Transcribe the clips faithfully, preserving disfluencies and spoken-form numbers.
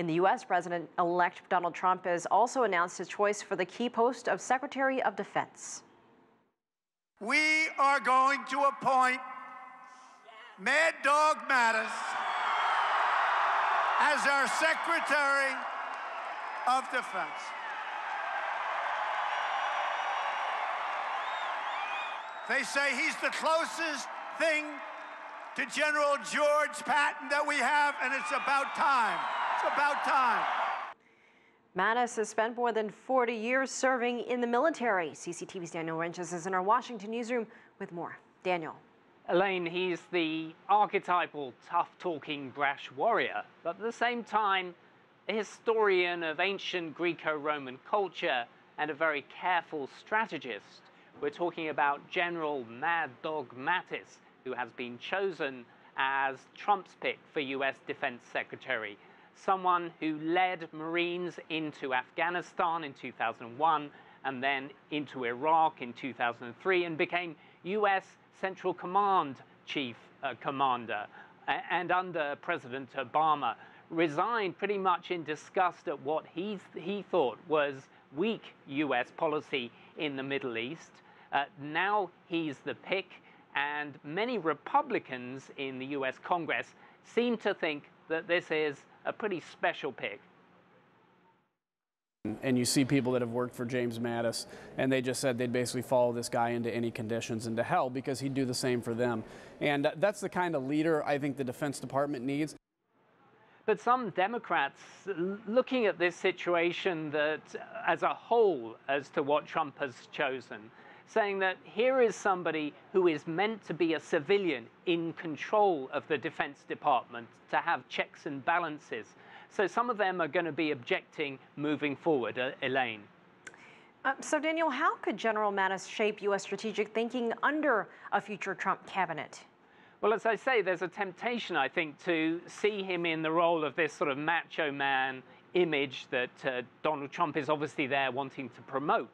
In the U S, President-elect Donald Trump has also announced his choice for the key post of Secretary of Defense. We are going to appoint Mad Dog Mattis as our Secretary of Defense. They say he's the closest thing to General George Patton that we have, and it's about time. It's about time. Mattis has spent more than forty years serving in the military. C C T V's Daniel Ryntjes is in our Washington newsroom with more. Daniel. Elaine, he's the archetypal, tough-talking, brash warrior, but at the same time, a historian of ancient Greco-Roman culture and a very careful strategist. We're talking about General Mad Dog Mattis, who has been chosen as Trump's pick for U S Defense Secretary, someone who led Marines into Afghanistan in two thousand one and then into Iraq in two thousand three and became U S Central Command Chief uh, Commander uh, and under President Obama, resigned pretty much in disgust at what he, th he thought was weak U S policy in the Middle East. Uh, now he's the pick, and many Republicans in the U S Congress seem to think that this is a pretty special pick. And you see people that have worked for James Mattis, and they just said they'd basically follow this guy into any conditions, into hell, because he'd do the same for them. And that's the kind of leader I think the Defense Department needs. But some Democrats, looking at this situation that, as a whole, as to what Trump has chosen, saying that here is somebody who is meant to be a civilian in control of the Defense Department, to have checks and balances. So some of them are going to be objecting moving forward, uh, Elaine. Uh, so, Daniel, how could General Mattis shape U S strategic thinking under a future Trump cabinet? Well, as I say, there's a temptation, I think, to see him in the role of this sort of macho man image that uh, Donald Trump is obviously there wanting to promote.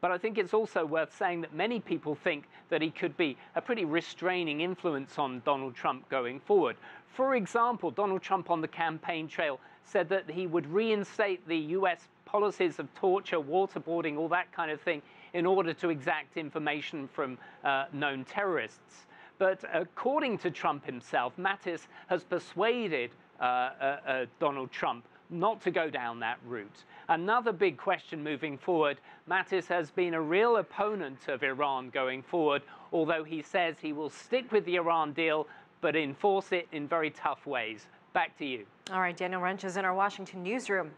But I think it's also worth saying that many people think that he could be a pretty restraining influence on Donald Trump going forward. For example, Donald Trump on the campaign trail said that he would reinstate the U S policies of torture, waterboarding, all that kind of thing, in order to exact information from uh, known terrorists. But according to Trump himself, Mattis has persuaded uh, uh, uh, Donald Trump not to go down that route. Another big question moving forward, Mattis has been a real opponent of Iran going forward, although he says he will stick with the Iran deal, but enforce it in very tough ways. Back to you. All right, Daniel Ryntjes in our Washington newsroom.